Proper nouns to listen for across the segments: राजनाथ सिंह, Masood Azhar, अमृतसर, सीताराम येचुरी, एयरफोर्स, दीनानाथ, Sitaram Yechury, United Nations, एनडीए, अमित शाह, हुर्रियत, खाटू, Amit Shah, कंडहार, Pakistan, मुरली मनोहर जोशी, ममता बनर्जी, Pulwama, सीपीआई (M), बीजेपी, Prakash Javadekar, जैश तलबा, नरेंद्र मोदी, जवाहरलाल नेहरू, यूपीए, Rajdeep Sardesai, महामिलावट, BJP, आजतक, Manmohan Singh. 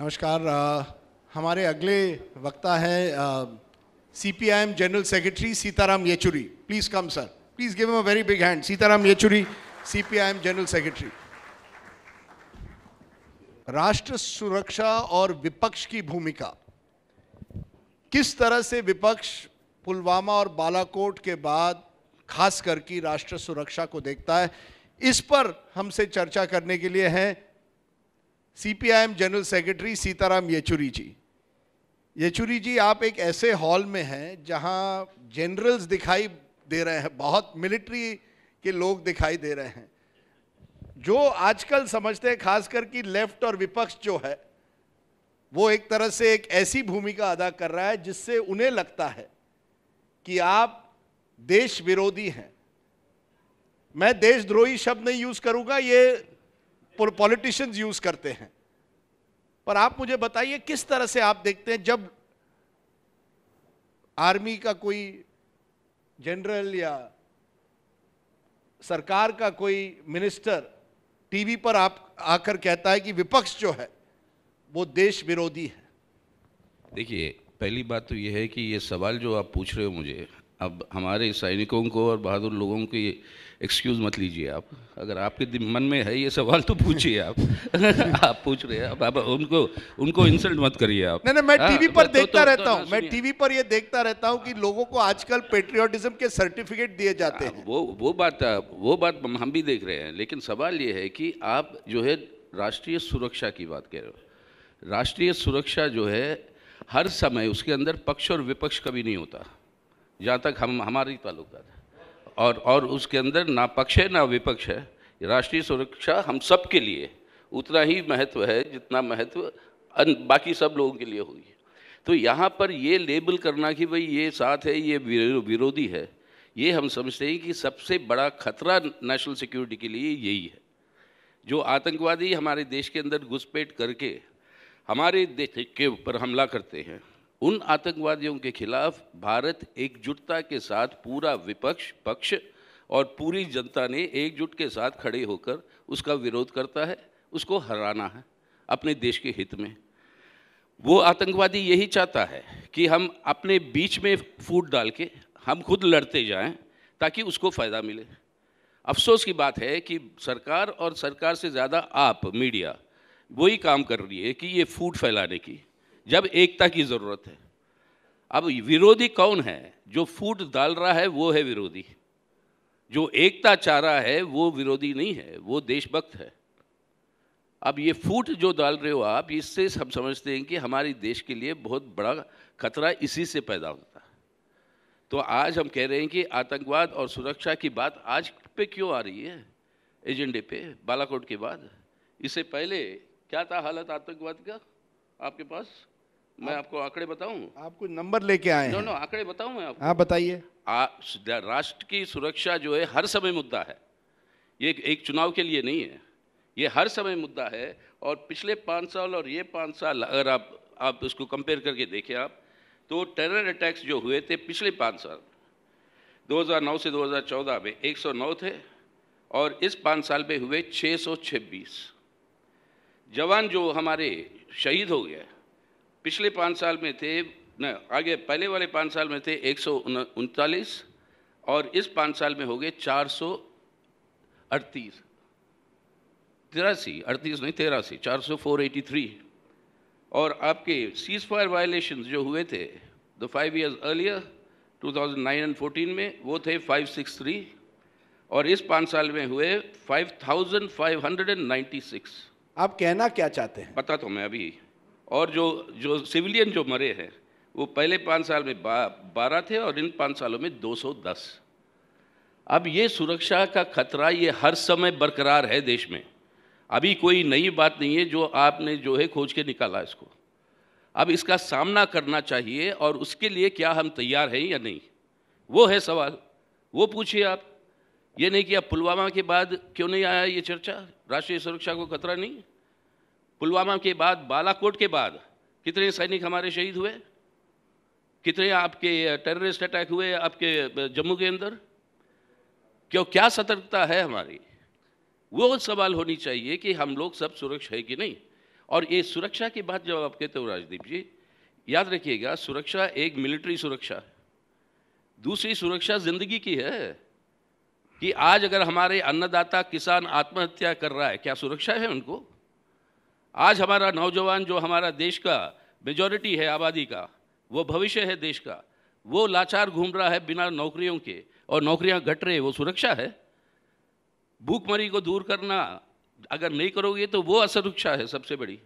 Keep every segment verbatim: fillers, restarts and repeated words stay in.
नमस्कार। हमारे अगले वक्ता है C P I(M) general secretary सीताराम येचुरी। Please come sir, please give him a very big hand. सीताराम येचुरी, C P I(M) general secretary. राष्ट्र सुरक्षा और विपक्ष की भूमिका। किस तरह से विपक्ष पुलवामा और बालाकोट के बाद खास करके राष्ट्र सुरक्षा को देखता है, इस पर हमसे चर्चा करने के लिए हैं C P I(M) general secretary सीताराम येचुरी ji. Yechury ji, आप एक ऐसे हॉल में हैं जहां जनरल्स दिखाई दे रहे हैं, बहुत मिलिट्री के लोग दिखाई दे रहे हैं, जो आजकल समझते हैं खासकर कि लेफ्ट और विपक्ष जो है वो एक तरह से एक ऐसी भूमिका अदा कर रहा है जिससे उन्हें लगता है कि आप देश विरोधी हैं। मैं देशद्रोही शब्द नहीं यूज़ करूँगा, ये पॉलिटिशियंस यूज़ करते हैं, पर आप मुझे बताइए किस तरह से आप देखते हैं जब आर्मी का कोई जनरल या सरकार का कोई मिनिस्टर टीवी पर आप आकर कहता है कि विपक्ष जो है वो देश विरोधी है। देखिए, पहली बात तो ये है कि ये सवाल जो आप पूछ रहे हो मुझे, अब हमारे सैनिकों को और बहादुर लोगों की एक्सक्यूज़ मत लीजिए आप। अगर आपके मन में है ये सवाल तो पूछिए आप। आप पूछ रहे हैं, अब आप उनको उनको इंसल्ट मत करिए आप। नहीं नहीं, मैं टीवी पर देखता रहता हूँ, मैं टीवी पर ये देखता रहता हूँ कि लोगों को आजकल पेट्रियोटिज्म के सर्टिफिकेट दिए जाते हैं। वो वो बात वो बात हम भी देख रहे हैं, लेकिन सवाल ये है कि आप जो है राष्ट्रीय सुरक्षा की बात कह रहे हो। राष्ट्रीय सुरक्षा जो है हर समय उसके अंदर पक्ष और विपक्ष कभी नहीं होता, जहाँ तक हम हमारी ताल्लुक है, और और उसके अंदर ना पक्ष है ना विपक्ष है। राष्ट्रीय सुरक्षा हम सब के लिए उतना ही महत्व है जितना महत्व बाकी सब लोगों के लिए होगी। तो यहाँ पर ये लेबल करना कि भाई ये साथ है, ये विरोधी है, ये हम समझते हैं कि सबसे बड़ा खतरा नेशनल सिक्योरिटी के लिए यही है। जो आतंकवादी हमारे देश के अंदर घुसपैठ करके हमारे देश के ऊपर हमला करते हैं, उन आतंकवादियों के खिलाफ भारत एकजुटता के साथ, पूरा विपक्ष पक्ष और पूरी जनता ने एकजुट के साथ खड़े होकर उसका विरोध करता है। उसको हराना है अपने देश के हित में। वो आतंकवादी यही चाहता है कि हम अपने बीच में फूट डाल के हम खुद लड़ते जाएं ताकि उसको फ़ायदा मिले। अफसोस की बात है कि सरकार और सरकार से ज़्यादा आप मीडिया वही काम कर रही है कि ये फूट फैलाने की, जब एकता की ज़रूरत है। अब विरोधी कौन है? जो फूट डाल रहा है वो है विरोधी, जो एकता चाह रहा है वो विरोधी नहीं है, वो देशभक्त है। अब ये फूट जो डाल रहे हो आप, इससे हम समझते हैं कि हमारे देश के लिए बहुत बड़ा खतरा इसी से पैदा होता है। तो आज हम कह रहे हैं कि आतंकवाद और सुरक्षा की बात आज पे क्यों आ रही है एजेंडे पे? बालाकोट के बाद, इससे पहले क्या था हालत आतंकवाद का आपके पास? मैं आप, आपको आंकड़े बताऊं? आप कुछ नंबर लेके आए हैं? नो नो, आंकड़े बताऊं मैं आपको? आप बताइए। राष्ट्र की सुरक्षा जो है हर समय मुद्दा है, ये एक, एक चुनाव के लिए नहीं है, ये हर समय मुद्दा है। और पिछले पाँच साल और ये पाँच साल अगर आप आप उसको कंपेयर करके देखें आप, तो टेरर अटैक्स जो हुए थे पिछले पाँच साल दो हज़ार नौ से दो हज़ार चौदह में एक सौ नौ थे, और इस पाँच साल में हुए छः सौ छब्बीस। जवान जो हमारे शहीद हो गया पिछले पाँच साल में थे न, आगे पहले वाले पाँच साल में थे एक सौ उनतालीस, और इस पाँच साल में हो गए चार सौ अड़तीस, तिरासी अड़तीस नहीं तिरासी चार सौ फोर एटी थ्री और आपके सीज फायर वायलेशन जो हुए थे the five years earlier two thousand nine and fourteen में, वो थे फाइव सिक्स थ्री, और इस पाँच साल में हुए five thousand five hundred and ninety six. आप कहना क्या चाहते हैं? पता तो मैं अभी। और जो जो सिविलियन जो मरे हैं वो पहले पाँच साल में बारह थे, और इन पाँच सालों में दो सौ दस। अब ये सुरक्षा का खतरा ये हर समय बरकरार है देश में। अभी कोई नई बात नहीं है जो आपने जो है खोज के निकाला इसको। अब इसका सामना करना चाहिए, और उसके लिए क्या हम तैयार हैं या नहीं, वो है सवाल। वो पूछिए आप, ये नहीं कि अब पुलवामा के बाद क्यों नहीं आया ये चर्चा? राष्ट्रीय सुरक्षा को खतरा नहीं? पुलवामा के बाद, बालाकोट के बाद कितने सैनिक हमारे शहीद हुए, कितने आपके टेररिस्ट अटैक हुए आपके जम्मू के अंदर? क्यों, क्या सतर्कता है हमारी? वो सवाल होनी चाहिए कि हम लोग सब सुरक्षित है कि नहीं। और ये सुरक्षा की बात जब आप कहते हो राजदीप जी, याद रखिएगा सुरक्षा एक मिलिट्री सुरक्षा, दूसरी सुरक्षा जिंदगी की है कि आज अगर हमारे अन्नदाता किसान आत्महत्या कर रहा है, क्या सुरक्षा है उनको? आज हमारा नौजवान जो हमारा देश का मेजॉरिटी है आबादी का, वो भविष्य है देश का, वो लाचार घूम रहा है बिना नौकरियों के और नौकरियां घट रही है, वो सुरक्षा है? भूखमरी को दूर करना अगर नहीं करोगे तो वो असुरक्षा है सबसे बड़ी।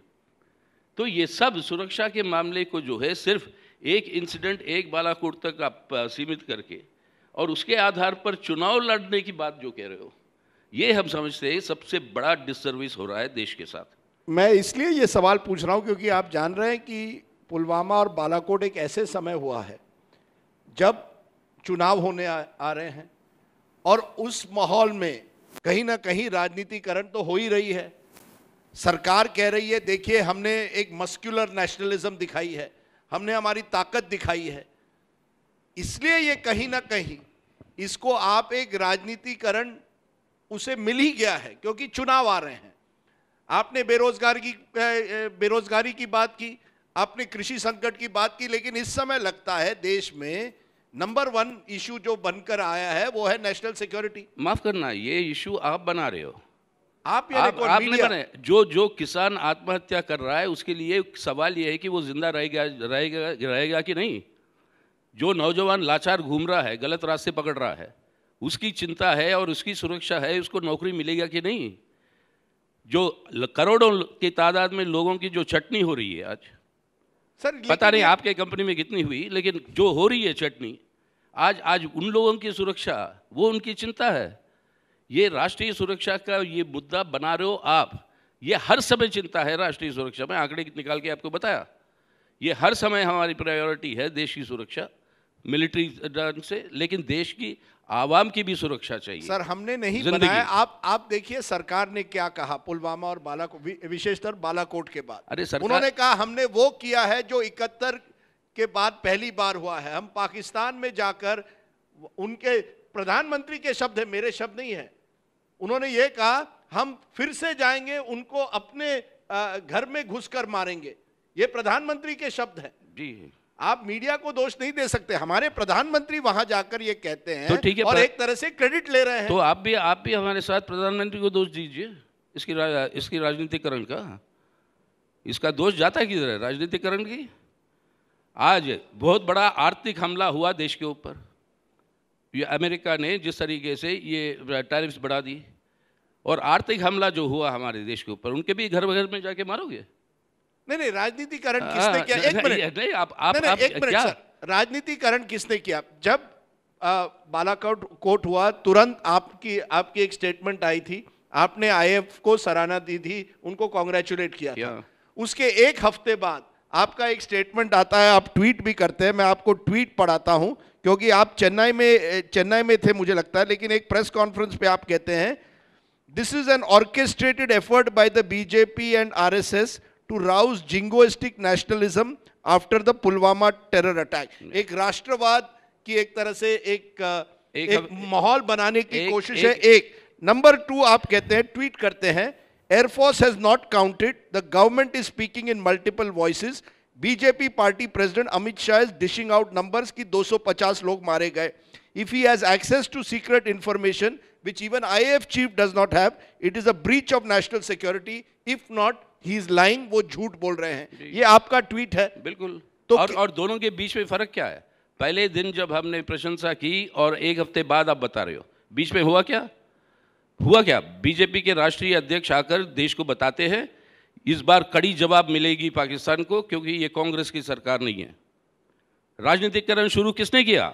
तो ये सब सुरक्षा के मामले को जो है सिर्फ एक इंसिडेंट एक बालाकोट तक आप सीमित करके और उसके आधार पर चुनाव लड़ने की बात जो कह रहे हो, ये हम समझते हैं सबसे बड़ा डिससर्विस हो रहा है देश के साथ। मैं इसलिए ये सवाल पूछ रहा हूँ क्योंकि आप जान रहे हैं कि पुलवामा और बालाकोट एक ऐसे समय हुआ है जब चुनाव होने आ, आ रहे हैं और उस माहौल में कहीं ना कहीं राजनीतिकरण तो हो ही रही है। सरकार कह रही है देखिए हमने एक मस्कुलर नेशनलिज्म दिखाई है, हमने हमारी ताकत दिखाई है, इसलिए ये कहीं ना कहीं इसको आप एक राजनीतिकरण उसे मिल ही गया है क्योंकि चुनाव आ रहे हैं। आपने बेरोजगारी की बेरोजगारी की बात की, आपने कृषि संकट की बात की, लेकिन इस समय लगता है देश में नंबर वन इशू जो बनकर आया है वो है नेशनल सिक्योरिटी। माफ करना, ये इशू आप बना रहे हो, आप, आप, आप नहीं बने। जो जो किसान आत्महत्या कर रहा है उसके लिए सवाल ये है कि वो जिंदा रहेगा रहेगा रहेगा कि नहीं। जो नौजवान लाचार घूम रहा है, गलत रास्ते पकड़ रहा है, उसकी चिंता है और उसकी सुरक्षा है, उसको नौकरी मिलेगा कि नहीं। जो करोड़ों की तादाद में लोगों की जो चटनी हो रही है आज, सर पता नहीं आपके कंपनी में कितनी हुई, लेकिन जो हो रही है चटनी आज, आज उन लोगों की सुरक्षा वो उनकी चिंता है। ये राष्ट्रीय सुरक्षा का ये मुद्दा बना रहे हो आप, ये हर समय चिंता है राष्ट्रीय सुरक्षा में। आंकड़े निकाल के आपको बताया, ये हर समय हमारी प्रायोरिटी है देश की सुरक्षा मिलिट्री ढंग से, लेकिन देश की आवाम की भी सुरक्षा चाहिए। सर हमने नहीं बनाया, आप आप देखिए सरकार ने क्या कहा पुलवामा और बालाकोट, विशेषतर बालाकोट के बाद। अरे सरकार, उन्होंने कहा हमने वो किया है जो इकहत्तर के बाद पहली बार हुआ है। हम पाकिस्तान में जाकर, उनके प्रधानमंत्री के शब्द है, मेरे शब्द नहीं है, उन्होंने ये कहा हम फिर से जाएंगे उनको अपने घर में घुसकर मारेंगे। ये प्रधानमंत्री के शब्द हैं जी। आप मीडिया को दोष नहीं दे सकते, हमारे प्रधानमंत्री वहां जाकर ये कहते हैं तो ठीक है, और पर... एक तरह से क्रेडिट ले रहे हैं। तो आप भी आप भी हमारे साथ प्रधानमंत्री को दोष दीजिए इसकी रा, इसकी राजनीतिकरण का। इसका दोष जाता किधर है राजनीतिकरण की? आज बहुत बड़ा आर्थिक हमला हुआ देश के ऊपर, ये अमेरिका ने जिस तरीके से ये टैरिफ्स बढ़ा दी, और आर्थिक हमला जो हुआ हमारे देश के ऊपर, उनके भी घर घर में जाके मारोगे? नहीं नहीं, राजनीतिकरण किसने किया? एक मिनट, नहीं आप आप एक मिनट सर, राजनीतिकरण किसने किया? जब बालाकोट कोट हुआ तुरंत आपकी आपकी एक स्टेटमेंट आई थी, आपने आईएफ को सराहना दी थी, उनको कांग्रेचुलेट किया था। उसके एक हफ्ते बाद आपका एक स्टेटमेंट आता है, आप ट्वीट भी करते हैं, मैं आपको ट्वीट पढ़ाता हूं क्योंकि आप चेन्नई में चेन्नई में थे मुझे लगता है, लेकिन एक प्रेस कॉन्फ्रेंस पे आप कहते हैं this is an orchestrated effort by the बीजेपी and RSS to rouse jingoistic nationalism after the Pulwama terror attack. एक राष्ट्रवाद की एक तरह से एक, एक, एक माहौल बनाने की एक, कोशिश एक, है। एक नंबर टू आप कहते हैं, ट्वीट करते हैं, एयरफोर्स has not counted, the government is speaking in multiple voices, बीजेपी party president अमित शाह is dishing out numbers कि दो सौ पचास लोग मारे गए, if he has access to secret information which even IAF chief does not have, it is a breach of national security, if not he is lying, वो झूठ बोल रहे हैं। ये आपका ट्वीट है बिल्कुल। तो और, और दोनों के बीच में फर्क क्या है? पहले दिन जब हमने प्रशंसा की और एक हफ्ते बाद आप बता रहे हो, बीच में हुआ क्या? हुआ क्या? बीजेपी के राष्ट्रीय अध्यक्ष आकर देश को बताते हैं इस बार कड़ी जवाब मिलेगी पाकिस्तान को क्योंकि ये कांग्रेस की सरकार नहीं है। राजनीतिकरण शुरू किसने किया?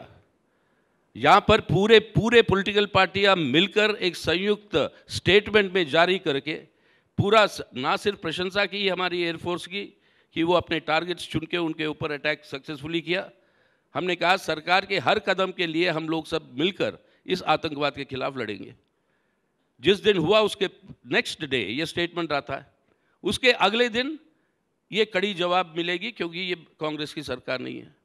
यहाँ पर पूरे पूरे पॉलिटिकल पार्टियां मिलकर एक संयुक्त स्टेटमेंट में जारी करके पूरा ना सिर्फ प्रशंसा की हमारी एयरफोर्स की कि वो अपने टारगेट्स चुन के उनके ऊपर अटैक सक्सेसफुली किया, हमने कहा सरकार के हर कदम के लिए हम लोग सब मिलकर इस आतंकवाद के खिलाफ लड़ेंगे। जिस दिन हुआ उसके नेक्स्ट डे ये स्टेटमेंट आता है, उसके अगले दिन ये कड़ी जवाब मिलेगी क्योंकि ये कांग्रेस की सरकार नहीं है।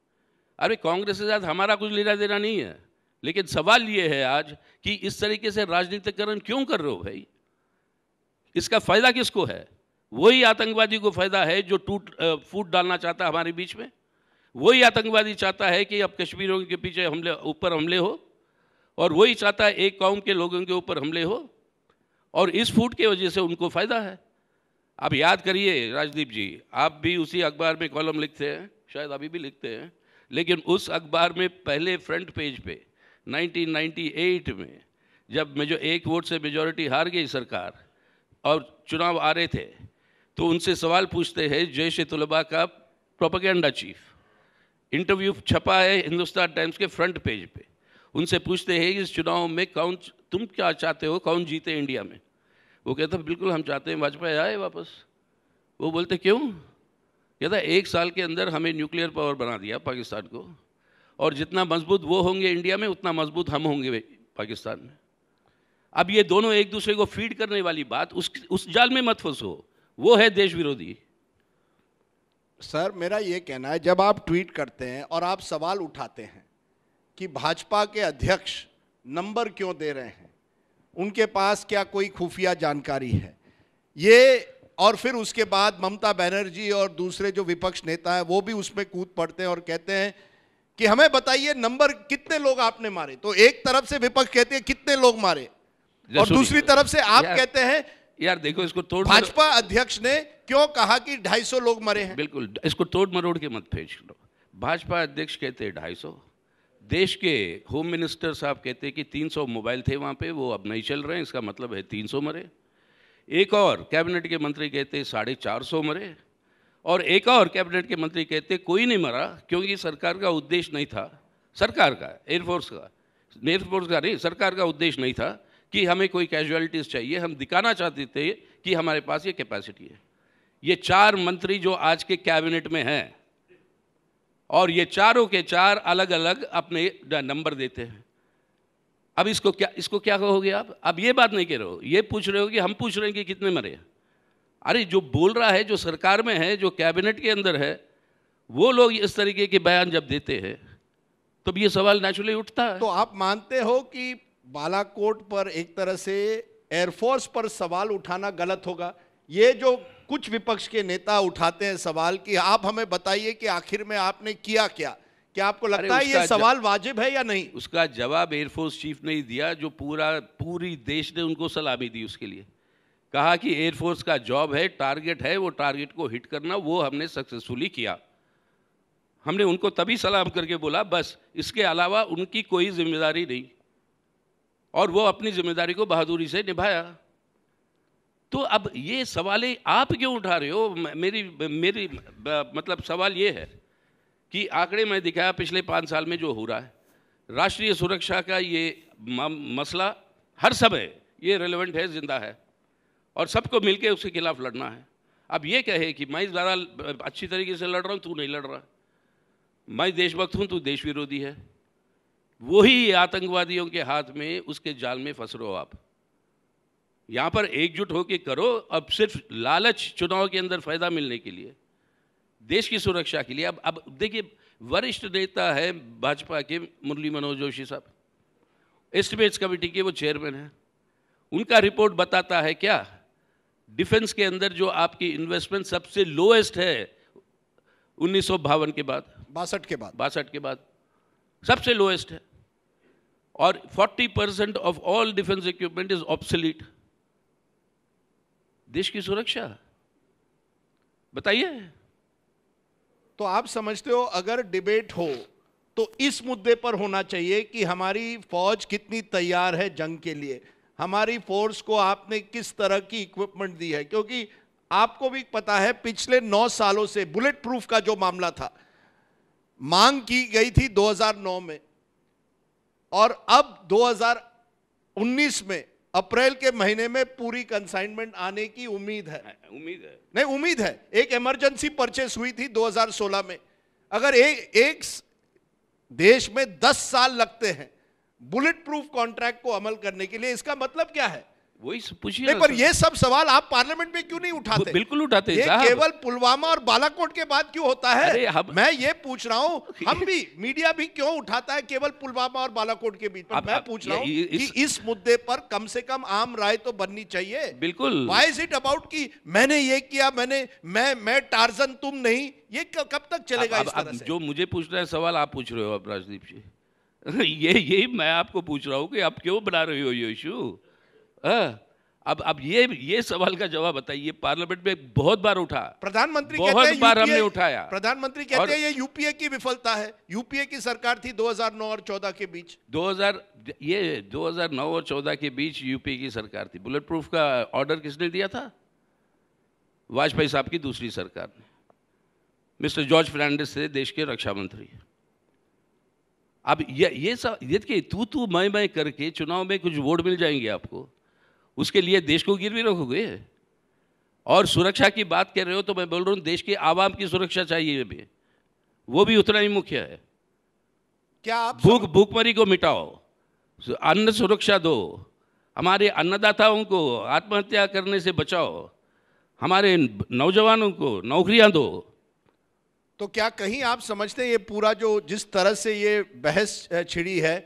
अरे कांग्रेस के साथ हमारा कुछ लेना देना नहीं है, लेकिन सवाल ये है आज कि इस तरीके से राजनीतिकरण क्यों कर रहे हो भाई? इसका फायदा किसको है? वही आतंकवादी को फ़ायदा है जो टूट फूट डालना चाहता है हमारे बीच में। वही आतंकवादी चाहता है कि अब कश्मीरियों के पीछे हमले ऊपर हमले हो, और वही चाहता है एक कौम के लोगों के ऊपर हमले हो, और इस फूट के वजह से उनको फ़ायदा है। आप याद करिए राजदीप जी, आप भी उसी अखबार में कॉलम लिखते हैं, शायद अभी भी लिखते हैं, लेकिन उस अखबार में पहले फ्रंट पेज पे नाइनटीन नाइंटी एट में जब मेजो एक वोट से मेजॉरिटी हार गई सरकार और चुनाव आ रहे थे, तो उनसे सवाल पूछते हैं जैश तलबा का प्रोपेगेंडा चीफ, इंटरव्यू छपा है हिंदुस्तान टाइम्स के फ्रंट पेज पे। उनसे पूछते हैं इस चुनाव में कौन, तुम क्या चाहते हो, कौन जीते इंडिया में? वो कहता बिल्कुल हम चाहते हैं वाजपेयी आए वापस। वो बोलते क्यों? कहता एक साल के अंदर हमें न्यूक्लियर पावर बना दिया पाकिस्तान को, और जितना मजबूत वो होंगे इंडिया में उतना मजबूत हम होंगे पाकिस्तान में। अब ये दोनों एक दूसरे को फीड करने वाली बात, उस उस जाल में मत फंसो, वो है देश विरोधी। सर मेरा ये कहना है, जब आप ट्वीट करते हैं और आप सवाल उठाते हैं कि भाजपा के अध्यक्ष नंबर क्यों दे रहे हैं, उनके पास क्या कोई खुफिया जानकारी है, ये, और फिर उसके बाद ममता बनर्जी और दूसरे जो विपक्ष नेता हैं वो भी उसमें कूद पड़ते हैं और कहते हैं कि हमें बताइए नंबर कितने लोग आपने मारे। तो एक तरफ से विपक्ष कहते हैं कितने लोग मारे, और दूसरी तरफ से आप कहते हैं यार देखो इसको तोड़, भाजपा अध्यक्ष ने क्यों कहा कि ढाई सौ लोग मरे हैं। बिल्कुल, इसको तोड़ मरोड़ के मत फेंच लो। भाजपा अध्यक्ष कहते हैं ढाई सौ, देश के होम मिनिस्टर साहब कहते हैं कि तीन सौ मोबाइल थे वहाँ पे, वो अब नहीं चल रहे हैं, इसका मतलब है तीन सौ मरे। एक और कैबिनेट के मंत्री कहते हैं साढ़े चार सौ मरे, और एक और कैबिनेट के मंत्री कहते कोई नहीं मरा क्योंकि सरकार का उद्देश्य नहीं था, सरकार का, एयरफोर्स का, एयरफोर्स का नहीं, सरकार का उद्देश्य नहीं था कि हमें कोई कैजुअलिटीज़ चाहिए, हम दिखाना चाहते थे कि हमारे पास ये कैपेसिटी है। ये चार मंत्री जो आज के कैबिनेट में हैं, और ये चारों के चार अलग अलग अपने नंबर देते हैं। अब इसको क्या इसको क्या कहोगे आप? अब ये बात नहीं कह रहे हो, ये पूछ रहे हो कि हम पूछ रहे हैं कि कितने मरे। अरे जो बोल रहा है, जो सरकार में है, जो कैबिनेट के अंदर है, वो लोग इस तरीके के बयान जब देते हैं तब ये सवाल नेचुरली उठता है। तो आप मानते हो कि बालाकोट पर एक तरह से एयरफोर्स पर सवाल उठाना गलत होगा? ये जो कुछ विपक्ष के नेता उठाते हैं सवाल कि आप हमें बताइए कि आखिर में आपने किया क्या, क्या आपको लगता है ये सवाल वाजिब है या नहीं? उसका जवाब एयरफोर्स चीफ ने ही दिया, जो पूरा पूरी देश ने उनको सलामी दी उसके लिए। कहा कि एयरफोर्स का जॉब है, टारगेट है, वो टारगेट को हिट करना, वो हमने सक्सेसफुली किया। हमने उनको तभी सलाम करके बोला, बस, इसके अलावा उनकी कोई जिम्मेदारी नहीं, और वो अपनी जिम्मेदारी को बहादुरी से निभाया। तो अब ये सवालें आप क्यों उठा रहे हो? मेरी मेरी मतलब सवाल ये है कि आंकड़े में दिखाया पिछले पाँच साल में जो हो रहा है, राष्ट्रीय सुरक्षा का ये मसला हर समय ये रेलेवेंट है, जिंदा है, और सबको मिलके उसके खिलाफ लड़ना है। अब ये कहे कि मैं ज़्यादा अच्छी तरीके से लड़ रहा हूँ, तू नहीं लड़ रहा, मैं देशभक्त हूँ, तू देश विरोधी है। वही आतंकवादियों के हाथ में उसके जाल में फंस रहे हो आप। यहाँ पर एकजुट होके करो, अब सिर्फ लालच, चुनाव के अंदर फ़ायदा मिलने के लिए, देश की सुरक्षा के लिए। अब अब देखिए, वरिष्ठ नेता है भाजपा के मुरली मनोहर जोशी साहब, एस्टिमेट्स कमेटी के वो चेयरमैन हैं। उनका रिपोर्ट बताता है क्या, डिफेंस के अंदर जो आपकी इन्वेस्टमेंट सबसे लोएस्ट है उन्नीस सौ बावन के बाद बासठ के बाद बासठ के बाद सबसे लोएस्ट है, और चालीस percent of all defence equipment is obsolete. देश की सुरक्षा बताइए। तो आप समझते हो अगर डिबेट हो तो इस मुद्दे पर होना चाहिए कि हमारी फौज कितनी तैयार है जंग के लिए, हमारी फोर्स को आपने किस तरह की इक्विपमेंट दी है, क्योंकि आपको भी पता है पिछले नौ सालों से बुलेट प्रूफ का जो मामला था, मांग की गई थी दो हज़ार नौ में, और अब दो हज़ार उन्नीस में अप्रैल के महीने में पूरी कंसाइनमेंट आने की उम्मीद है। उम्मीद है नहीं उम्मीद है। एक इमरजेंसी परचेस हुई थी दो हज़ार सोलह में। अगर एक एक देश में दस साल लगते हैं बुलेट प्रूफ कॉन्ट्रैक्ट को अमल करने के लिए, इसका मतलब क्या है? वही पूछिए। पर ये सब सवाल आप पार्लियामेंट में क्यों नहीं उठाते? बिल्कुल उठाते। ये केवल पुलवामा और बालाकोट के बाद क्यों होता है? हम... मैं ये पूछ रहा हूँ, हम भी मीडिया भी क्यों उठाता है केवल पुलवामा और बालाकोट के बीच? पर मैं पूछ रहा हूँ इस... कि इस मुद्दे पर कम से कम आम राय तो बननी चाहिए। बिल्कुल। व्हाई इज इट अबाउट कि मैंने ये किया, मैंने मैं मैं टार्जन तुम नहीं, ये कब तक चलेगा? जो मुझे पूछना है सवाल आप पूछ रहे हो आप राजदीप जी, ये यही मैं आपको पूछ रहा हूँ कि आप क्यों बना रहे हो ये इशू। अब अब ये ये सवाल का जवाब बताइए। पार्लियामेंट में बहुत बार उठा, प्रधानमंत्री बहुत बार हमने उठाया। प्रधानमंत्री कहते हैं ये यूपीए की विफलता है। यूपीए की सरकार थी दो हज़ार नौ और चौदह के बीच। दो हज़ार ये दो हज़ार नौ और चौदह के बीच यूपीए की सरकार थी। बुलेट प्रूफ का ऑर्डर किसने दिया था? वाजपेयी साहब की दूसरी सरकार ने। मिस्टर जॉर्ज फर्नांडिस थे देश के रक्षा मंत्री। अब ये ये सब देखिए, तू तू मैं मैं करके चुनाव में कुछ वोट मिल जाएंगे आपको, उसके लिए देश को गिरवी रखोगे। और सुरक्षा की बात कर रहे हो तो मैं बोल रहा हूँ देश के आवाम की सुरक्षा चाहिए भी, वो भी उतना ही मुख्य है। क्या आप भूख भूखमरी को मिटाओ, अन्न सुरक्षा दो, हमारे अन्नदाताओं को आत्महत्या करने से बचाओ, हमारे नौजवानों को नौकरियाँ दो। तो क्या कहीं आप समझते हैं ये पूरा जो जिस तरह से ये बहस छिड़ी है,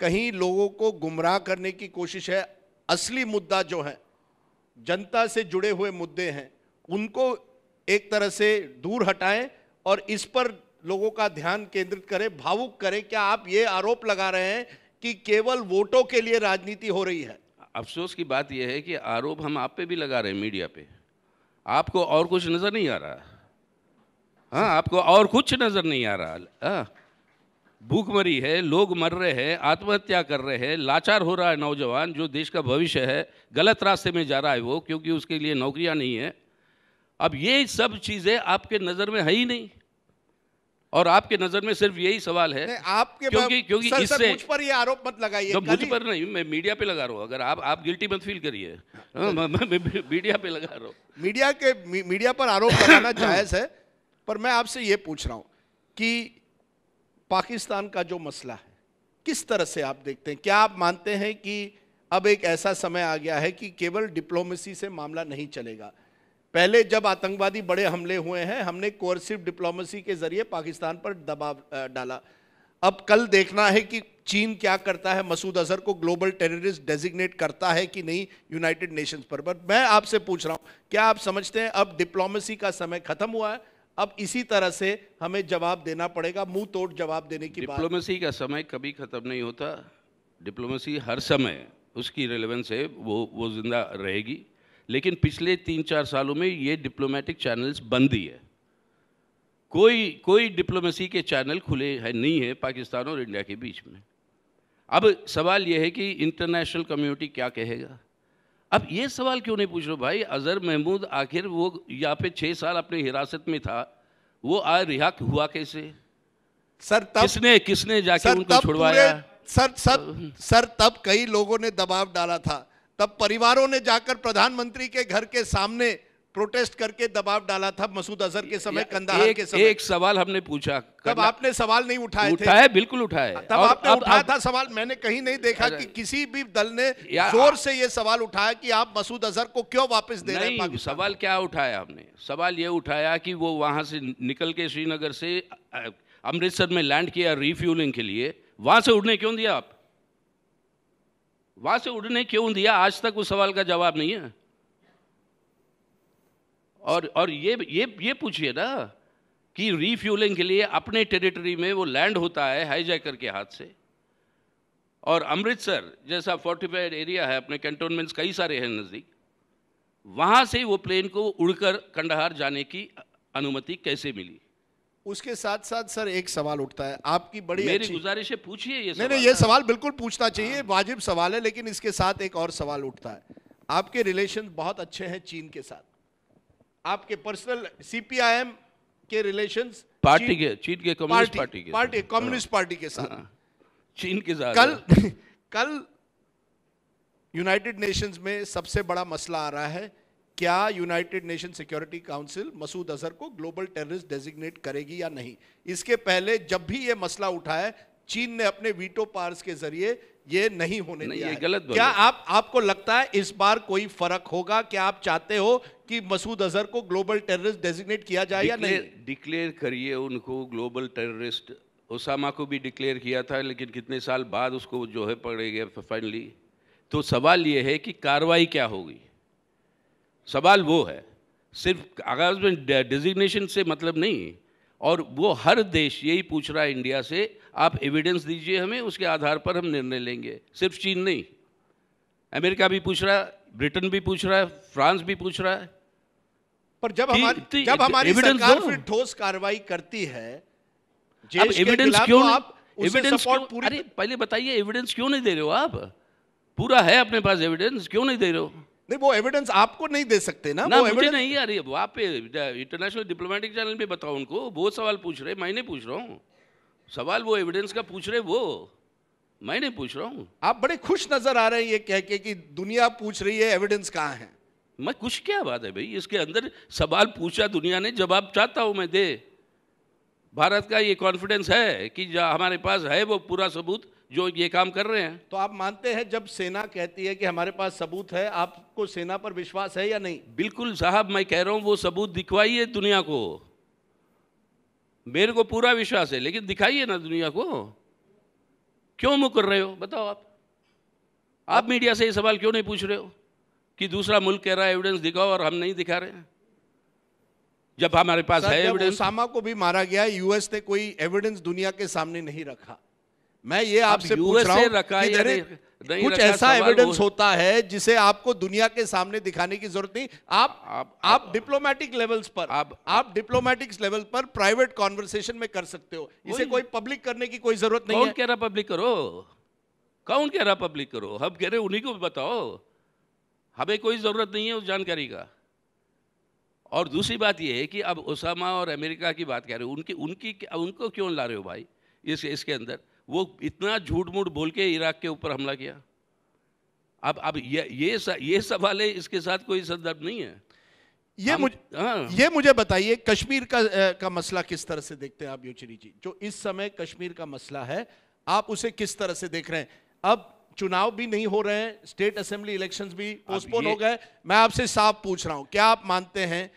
कहीं लोगों को गुमराह करने की कोशिश है? असली मुद्दा जो है, जनता से जुड़े हुए मुद्दे हैं, उनको एक तरह से दूर हटाएं और इस पर लोगों का ध्यान केंद्रित करें, भावुक करें। क्या आप ये आरोप लगा रहे हैं कि केवल वोटों के लिए राजनीति हो रही है? अफसोस की बात यह है कि आरोप हम आप पे भी लगा रहे हैं, मीडिया पे। आपको और कुछ नज़र नहीं आ रहा? हाँ, आपको और कुछ नज़र नहीं आ रहा। हाँ, भूखमरी है, लोग मर रहे हैं, आत्महत्या कर रहे हैं, लाचार हो रहा है नौजवान, जो देश का भविष्य है गलत रास्ते में जा रहा है वो, क्योंकि उसके लिए नौकरियां नहीं है। अब ये सब चीज़ें आपके नज़र में है ही नहीं, और आपके नज़र में सिर्फ यही सवाल है आपके, क्योंकि क्योंकि सर, इससे सर मुझ पर ये आरोप मत लगाइए। तो मुझ पर नहीं, मैं मीडिया पे लगा रहा हूँ। अगर आप आप गिल्टी मत फील करिए, मीडिया पे लगा रहा हूँ। मीडिया के मीडिया पर आरोप लगाना जायज़ है, पर मैं आपसे ये पूछ रहा हूँ कि पाकिस्तान का जो मसला है किस तरह से आप देखते हैं? क्या आप मानते हैं कि अब एक ऐसा समय आ गया है कि केवल डिप्लोमेसी से मामला नहीं चलेगा? पहले जब आतंकवादी बड़े हमले हुए हैं, हमने कोर्सिव डिप्लोमेसी के जरिए पाकिस्तान पर दबाव डाला। अब कल देखना है कि चीन क्या करता है, मसूद अजहर को ग्लोबल टेररिस्ट डेजिग्नेट करता है कि नहीं यूनाइटेड नेशंस पर। बट मैं आपसे पूछ रहा हूँ, क्या आप समझते हैं अब डिप्लोमेसी का समय खत्म हुआ है, अब इसी तरह से हमें जवाब देना पड़ेगा, मुंह तोड़ जवाब देने की बात? डिप्लोमेसी का समय कभी ख़त्म नहीं होता। डिप्लोमेसी हर समय उसकी रेलेवेंस है, वो वो जिंदा रहेगी। लेकिन पिछले तीन चार सालों में ये डिप्लोमेटिक चैनल्स बंद ही है, कोई कोई डिप्लोमेसी के चैनल खुले है नहीं है पाकिस्तान और इंडिया के बीच में। अब सवाल यह है कि इंटरनेशनल कम्युनिटी क्या कहेगा। अब ये सवाल क्यों नहीं पूछ रहे भाई? अजहर महमूद आखिर वो यहाँ पे छः साल अपने हिरासत में था, वो आ रिहा हुआ कैसे सर? तब किसने किसने जाके उनको छुड़वाया सर? सब सर तब कई लोगों ने दबाव डाला था, तब परिवारों ने जाकर प्रधानमंत्री के घर के सामने प्रोटेस्ट करके दबाव डाला था मसूद अजहर के समय, कंदाहार के समय। एक सवाल हमने पूछा, तब आपने सवाल नहीं उठाए थे। उठाए, बिल्कुल उठाए। तब आपने उठाया था सवाल, मैंने कहीं नहीं देखा कि किसी भी दल ने जोर से ये सवाल उठाया कि आप मसूद अजहर को क्यों वापस दे रहे हैं। सवाल क्या उठाया हमने? सवाल ये उठाया कि वो वहाँ से निकल के श्रीनगर से अमृतसर में लैंड किया रिफ्यूलिंग के लिए, वहाँ से उड़ने क्यों दिया आप? वहाँ से उड़ने क्यों दिया? आज तक उस सवाल का जवाब नहीं है। और और ये ये ये पूछिए ना कि रीफ्यूलिंग के लिए अपने टेरिटरी में वो लैंड होता है हाईजैकर के हाथ से, और अमृतसर जैसा फोर्टिफाइड एरिया है, अपने कैंटोनमेंट्स कई सारे हैं नज़दीक, वहाँ से वो प्लेन को उड़कर कंडहार जाने की अनुमति कैसे मिली? उसके साथ साथ सर एक सवाल उठता है, आपकी बड़ी मेरी गुजारिश है पूछिए ये सवाल। नहीं नहीं, ये सवाल बिल्कुल पूछना चाहिए, वाजिब सवाल है। लेकिन इसके साथ एक और सवाल उठता है, आपके रिलेशन बहुत अच्छे हैं चीन के साथ, आपके पर्सनल सीपीआईएम के रिलेशंस पार्टी के चीन के कम्युनिस्ट पार्टी के पार्टी कम्युनिस्ट पार्टी के साथ, चीन के साथ। कल कल यूनाइटेड नेशंस में सबसे बड़ा मसला आ रहा है, क्या United Nation Security Council Masood Azhar को ग्लोबल टेररिस्ट डेजिग्नेट करेगी या नहीं? इसके पहले जब भी ये मसला उठाया चीन ने अपने वीटो पावर्स के जरिए ये नहीं होने नहीं, दिया ये गलत है। क्या आप आपको लगता है इस बार कोई फर्क होगा? क्या आप चाहते हो कि मसूद अजहर को ग्लोबल टेररिस्ट डेजिग्नेट किया जाए या नहीं? डिक्लेयर करिए उनको ग्लोबल टेररिस्ट। ओसामा को भी डिक्लेयर किया था, लेकिन कितने साल बाद उसको जो है पकड़े गए फाइनली। तो सवाल ये है कि कार्रवाई क्या होगी, सवाल वो है। सिर्फ आगाज में डेजिग्नेशन से मतलब नहीं, और वो हर देश यही पूछ रहा है इंडिया से, आप एविडेंस दीजिए हमें, उसके आधार पर हम निर्णय लेंगे। सिर्फ चीन नहीं, अमेरिका भी पूछ रहा है, ब्रिटेन भी पूछ रहा है, फ्रांस भी पूछ रहा है। पर जब हमारी जब हमारी सरकार फिर ठोस कार्रवाई करती है, अब एविडेंस क्यों आप एविडेंस क्यों अरे पहले बताइए एविडेंस क्यों नहीं दे रहे हो आप? पूरा है अपने पास एविडेंस, क्यों नहीं दे रहे हो? नहीं, वो एविडेंस आपको नहीं दे सकते ना, ना वो मुझे नहीं यार। वहाँ पे इंटरनेशनल डिप्लोमेटिक चैनल पे बताओ उनको, वो सवाल पूछ रहे, मैं नहीं पूछ रहा हूँ। सवाल वो एविडेंस का पूछ रहे, वो मैं नहीं पूछ रहा हूँ। आप बड़े खुश नजर आ रहे हैं ये कह के कि दुनिया पूछ रही है एविडेंस कहाँ है। मैं कुछ क्या बात है भाई, इसके अंदर सवाल पूछा दुनिया ने, जवाब चाहता हूँ मैं दे। भारत का ये कॉन्फिडेंस है कि हमारे पास है वो पूरा सबूत जो ये काम कर रहे हैं। तो आप मानते हैं जब सेना कहती है कि हमारे पास सबूत है, आपको सेना पर विश्वास है या नहीं? बिल्कुल साहब, मैं कह रहा हूँ वो सबूत दिखवाइए दुनिया को। मेरे को पूरा विश्वास है, लेकिन दिखाइए ना दुनिया को। क्यों मुकर रहे हो बताओ आप? आप मीडिया से ये सवाल क्यों नहीं पूछ रहे हो कि दूसरा मुल्क कह रहा है एविडेंस दिखाओ और हम नहीं दिखा रहे हैं, जब हमारे पास है एविडेंस। ओसामा को भी मारा गया, यूएस ने कोई एविडेंस दुनिया के सामने नहीं रखा। मैं ये आपसे पूछ रहा हूँ, कुछ ऐसा एविडेंस होता है जिसे आपको दुनिया के सामने दिखाने की जरूरत नहीं। आप आप, आप डिप्लोमेटिक लेवल्स पर आप आप डिप्लोमेटिक लेवल पर प्राइवेट कॉन्वर्सेशन में कर सकते हो, इसे कोई पब्लिक करने की कोई जरूरत नहीं है। कौन कह रहा पब्लिक करो, कौन कह रहा पब्लिक करो? हम कह रहे उन्हीं को बताओ, हमें कोई जरूरत नहीं है उस जानकारी का। और दूसरी बात यह है कि अब ओसामा और अमेरिका की बात कह रहे हो, उनकी उनकी उनको क्यों ला रहे हो भाई इस इसके अंदर? वो इतना झूठ मूठ बोल के इराक के ऊपर हमला किया। अब अब ये ये ये सवाल है, इसके साथ कोई संदर्भ नहीं है। ये मुझे हाँ। ये मुझे बताइए कश्मीर का का मसला किस तरह से देखते हैं आप येचुरी जी? जो इस समय कश्मीर का मसला है, आप उसे किस तरह से देख रहे हैं? अब चुनाव भी नहीं हो रहे हैं, स्टेट असेंबली इलेक्शंस भी पोस्टपोन हो गए। मैं आपसे साफ पूछ रहा हूं, क्या आप मानते हैं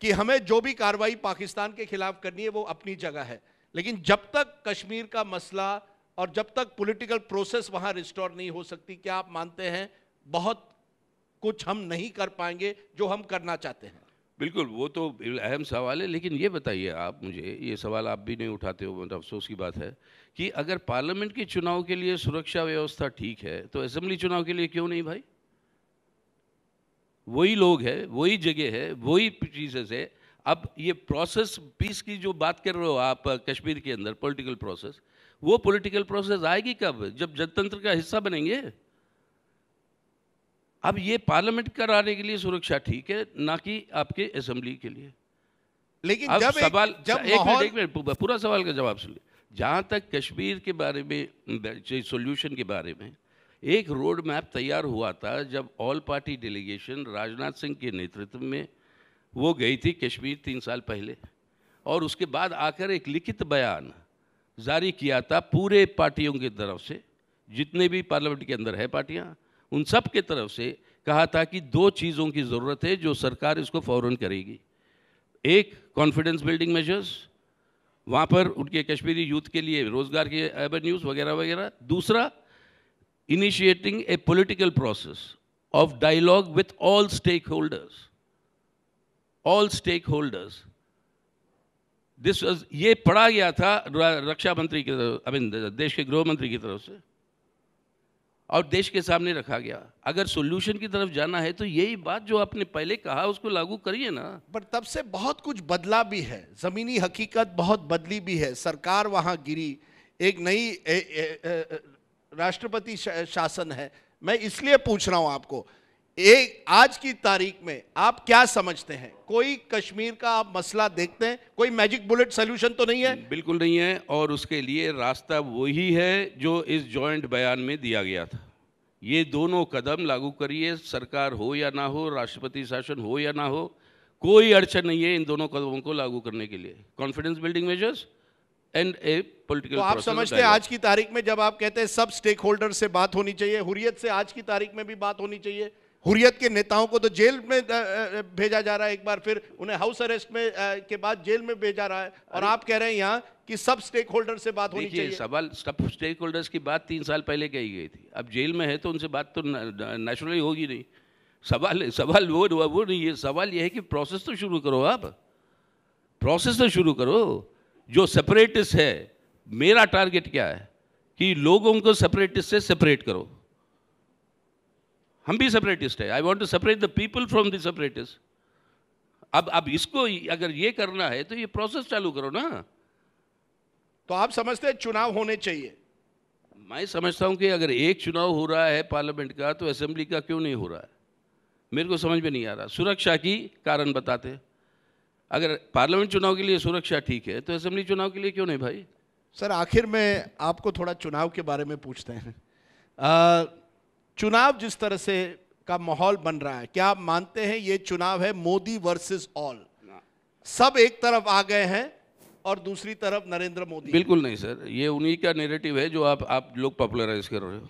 कि हमें जो भी कार्रवाई पाकिस्तान के खिलाफ करनी है वो अपनी जगह है, लेकिन जब तक कश्मीर का मसला और जब तक पॉलिटिकल प्रोसेस वहां रिस्टोर नहीं हो सकती, क्या आप मानते हैं बहुत कुछ हम नहीं कर पाएंगे जो हम करना चाहते हैं? बिल्कुल, वो तो अहम सवाल है। लेकिन ये बताइए आप मुझे, ये सवाल आप भी नहीं उठाते हो, मतलब अफसोस की बात है कि अगर पार्लियामेंट के चुनाव के लिए सुरक्षा व्यवस्था ठीक है तो असेंबली चुनाव के लिए क्यों नहीं भाई? वही लोग है, वही जगह है, वही चीजेस है। अब ये प्रोसेस पीस की जो बात कर रहे हो आप कश्मीर के अंदर पॉलिटिकल प्रोसेस, वो पॉलिटिकल प्रोसेस आएगी कब? जब जनतंत्र का हिस्सा बनेंगे। अब ये पार्लियामेंट कराने के लिए सुरक्षा ठीक है, ना कि आपके असेंबली के लिए। लेकिन जब सवाल एक, जब एक मिनट एक मिनट पूरा सवाल का जवाब सुनिए। जहाँ तक कश्मीर के बारे में सॉल्यूशन के बारे में एक रोड मैप तैयार हुआ था, जब all party delegation राजनाथ सिंह के नेतृत्व में वो गई थी कश्मीर तीन साल पहले, और उसके बाद आकर एक लिखित बयान जारी किया था पूरे पार्टियों की तरफ से, जितने भी पार्लियामेंट के अंदर है पार्टियां, उन सब के तरफ से कहा था कि दो चीज़ों की ज़रूरत है जो सरकार इसको फ़ौरन करेगी। एक कॉन्फिडेंस बिल्डिंग मेजर्स, वहाँ पर उनके कश्मीरी यूथ के लिए रोज़गार के एवेन्यूज़ वगैरह वगैरह। दूसरा, initiating a political process of dialogue with all stakeholders all stakeholders this was ये पढ़ा गया था रक्षा मंत्री की तरफ, आई मीन देश के गृह मंत्री की तरफ से, और देश के सामने रखा गया। अगर सॉल्यूशन की तरफ जाना है तो यही बात जो आपने पहले कहा उसको लागू करिए ना। पर तब से बहुत कुछ बदला भी है, ज़मीनी हकीकत बहुत बदली भी है। सरकार वहाँ गिरी, एक नई राष्ट्रपति शा, शासन है। मैं इसलिए पूछ रहा हूँ आपको, एक आज की तारीख में आप क्या समझते हैं? कोई कश्मीर का आप मसला देखते हैं, कोई मैजिक बुलेट सोल्यूशन तो नहीं है? बिल्कुल नहीं है, और उसके लिए रास्ता वही है जो इस जॉइंट बयान में दिया गया था। ये दोनों कदम लागू करिए, सरकार हो या ना हो, राष्ट्रपति शासन हो या ना हो, कोई अड़चन नहीं है इन दोनों कदमों को लागू करने के लिए। Confidence building measures and a political process. तो आप समझते हैं आज की तारीख में जब आप कहते हैं सब स्टेक होल्डर से बात होनी चाहिए, हुर्रियत से आज की तारीख में भी बात होनी चाहिए। हुर्रियत के नेताओं को तो जेल में भेजा जा रहा है, एक बार फिर उन्हें हाउस अरेस्ट में के बाद जेल में भेजा रहा है, और आप कह रहे हैं यहाँ कि सब स्टेक होल्डर से बात होनी चाहिए। सवाल सब स्टेक होल्डर्स की बात तीन साल पहले कही गई थी, अब जेल में है तो उनसे बात तो नेचुरली होगी नहीं। सवाल सवाल वो वो नहीं है, सवाल यह है कि प्रोसेस तो शुरू करो, आप प्रोसेस तो शुरू करो। जो सेपरेटिस्ट है, मेरा टारगेट क्या है कि लोगों को सेपरेटिस्ट से सेपरेट करो। हम भी सेपरेटिस्ट है, I want to separate the people from the separatist. अब अब इसको अगर ये करना है तो ये प्रोसेस चालू करो ना। तो आप समझते हैं चुनाव होने चाहिए? मैं समझता हूं कि अगर एक चुनाव हो रहा है पार्लियामेंट का तो असेंबली का क्यों नहीं हो रहा है, मेरे को समझ में नहीं आ रहा। सुरक्षा की कारण बताते, अगर पार्लियामेंट चुनाव के लिए सुरक्षा ठीक है तो असेंबली चुनाव के लिए क्यों नहीं? भाई सर, आखिर में आपको थोड़ा चुनाव के बारे में पूछते हैं। आ, चुनाव जिस तरह से का माहौल बन रहा है, क्या आप मानते हैं ये चुनाव है मोदी वर्सेस ऑल? सब एक तरफ आ गए हैं और दूसरी तरफ नरेंद्र मोदी। बिल्कुल नहीं सर, ये उन्हीं का नैरेटिव है जो आप आप लोग पॉपुलराइज कर रहे हो।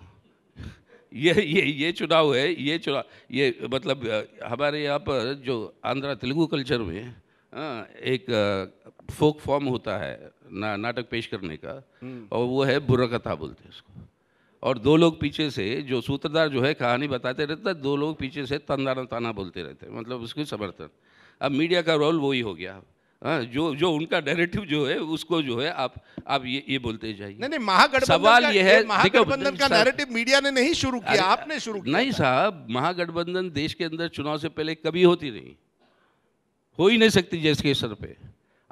ये ये ये चुनाव है, ये चुनाव ये मतलब हमारे यहाँ पर जो आंध्रा तेलुगु कल्चर में आ, एक आ, फोक फॉर्म होता है ना, नाटक पेश करने का, और वो है बुर्रकथा बोलते हैं उसको। और दो लोग पीछे से, जो सूत्रधार जो है कहानी बताते रहता है, दो लोग पीछे से तंदाना ताना बोलते रहते हैं, मतलब उसके समर्थन। अब मीडिया का रोल वही हो गया, हाँ, जो जो उनका डायरेक्टिव जो है उसको जो है आप आप ये ये बोलते जाइए। नहीं नहीं, महागठबंधन सवाल ये है, महागठबंधन का डायरेक्टिव मीडिया ने नहीं शुरू किया, आपने शुरू किया। नहीं साहब, महागठबंधन देश के अंदर चुनाव से पहले कभी होती नहीं, हो ही नहीं सकती। जैसे सर पे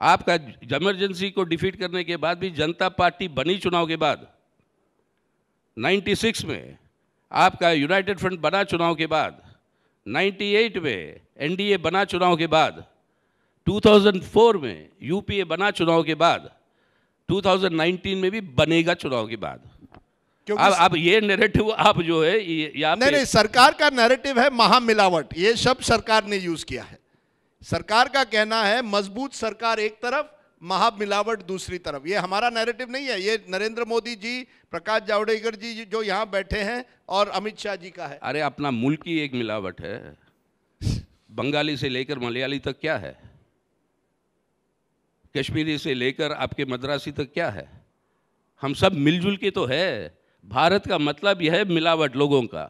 आपका इमरजेंसी को डिफीट करने के बाद भी जनता पार्टी बनी चुनाव के बाद, छियानवे में आपका यूनाइटेड फ्रंट बना चुनाव के बाद, अट्ठानवे में एनडीए बना चुनाव के बाद, दो हज़ार चार में यूपीए बना चुनाव के बाद, दो हज़ार उन्नीस में भी बनेगा चुनाव के बाद। आप आप ये नैरेटिव आप जो है ये नहीं नहीं, सरकार का नैरेटिव है महामिलावट, ये शब्द सरकार ने यूज किया है। सरकार का कहना है मजबूत सरकार एक तरफ, महामिलावट दूसरी तरफ। ये हमारा नैरेटिव नहीं है, ये नरेंद्र मोदी जी, प्रकाश जावड़ेकर जी जो यहाँ बैठे हैं, और अमित शाह जी का है। अरे अपना मुल्क ही एक मिलावट है, बंगाली से लेकर मलयाली तक क्या है, कश्मीरी से लेकर आपके मद्रासी तक क्या है, हम सब मिलजुल के तो है। भारत का मतलब यह है मिलावट लोगों का,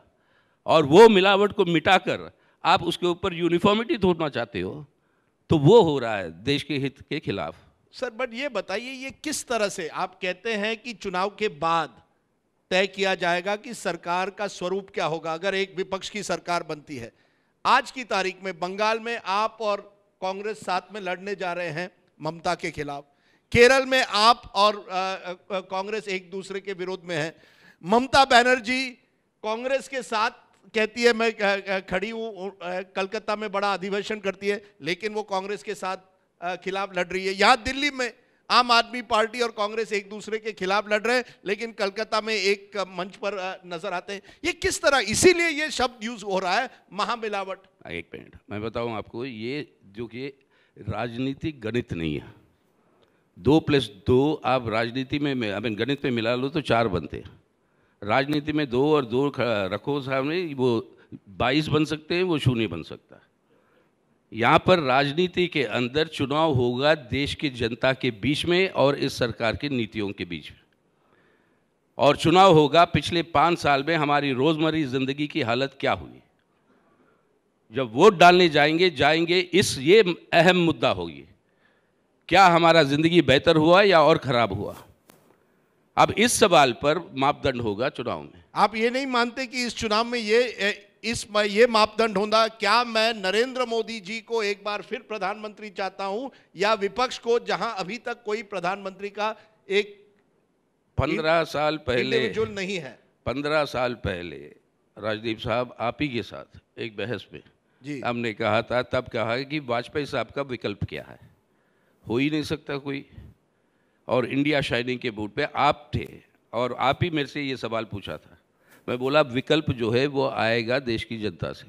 और वो मिलावट को मिटाकर आप उसके ऊपर यूनिफॉर्मिटी थोपना चाहते हो, तो वो हो रहा है देश के हित के खिलाफ। सर बट ये बताइए, ये किस तरह से आप कहते हैं कि चुनाव के बाद तय किया जाएगा कि सरकार का स्वरूप क्या होगा अगर एक विपक्ष की सरकार बनती है? आज की तारीख में बंगाल में आप और कांग्रेस साथ में लड़ने जा रहे हैं ममता के खिलाफ, केरल में आप और कांग्रेस एक दूसरे के विरोध में है। ममता बनर्जी कांग्रेस के साथ कहती है मैं खड़ी हूँ, कलकत्ता में बड़ा अधिवेशन करती है, लेकिन वो कांग्रेस के साथ खिलाफ लड़ रही है। यहाँ दिल्ली में आम आदमी पार्टी और कांग्रेस एक दूसरे के खिलाफ लड़ रहे हैं, लेकिन कलकत्ता में एक मंच पर नजर आते हैं। ये किस तरह, इसीलिए ये शब्द यूज हो रहा है महामिलावट। एक मिनट मैं बताऊँ आपको, ये जो कि राजनीतिक गणित नहीं है, दो प्लस दो आप राजनीति में, में गणित में मिला लो तो चार बनते हैं। राजनीति में दो और दो रखो सामने, वो बाईस बन सकते हैं, वो शून्य बन सकता है। यहाँ पर राजनीति के अंदर चुनाव होगा देश की जनता के बीच में और इस सरकार की नीतियों के बीच में, और चुनाव होगा पिछले पाँच साल में हमारी रोज़मर्रा ज़िंदगी की हालत क्या हुई। जब वोट डालने जाएंगे जाएंगे इस ये अहम मुद्दा होगी, क्या हमारा ज़िंदगी बेहतर हुआ या और ख़राब हुआ। अब इस सवाल पर मापदंड होगा चुनाव में। आप ये नहीं मानते कि इस चुनाव में ये इस ये मापदंड होगा, क्या मैं नरेंद्र मोदी जी को एक बार फिर प्रधानमंत्री चाहता हूं, या विपक्ष को जहां अभी तक कोई प्रधानमंत्री का एक पंद्रह साल पहले जुल नहीं है। पंद्रह साल पहले राजदीप साहब आप ही के साथ एक बहस में जी हमने कहा था, तब कहा कि वाजपेयी साहब का विकल्प क्या है, हो ही नहीं सकता कोई, और इंडिया शाइनिंग के बोर्ड पे आप थे और आप ही मेरे से ये सवाल पूछा था। मैं बोला विकल्प जो है वो आएगा देश की जनता से,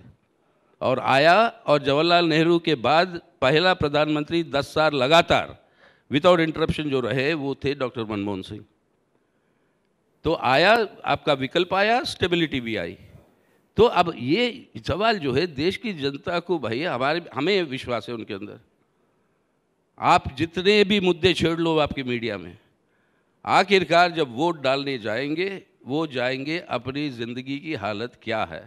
और आया, और जवाहरलाल नेहरू के बाद पहला प्रधानमंत्री दस साल लगातार विदाउट इंटरप्शन जो रहे वो थे डॉक्टर मनमोहन सिंह। तो आया आपका विकल्प, आया स्टेबिलिटी भी आई। तो अब ये सवाल जो है देश की जनता को, भाई हमारे हमें विश्वास है उनके अंदर। आप जितने भी मुद्दे छेड़ लो आपके मीडिया में, आखिरकार जब वोट डालने जाएंगे वो जाएंगे अपनी ज़िंदगी की हालत क्या है।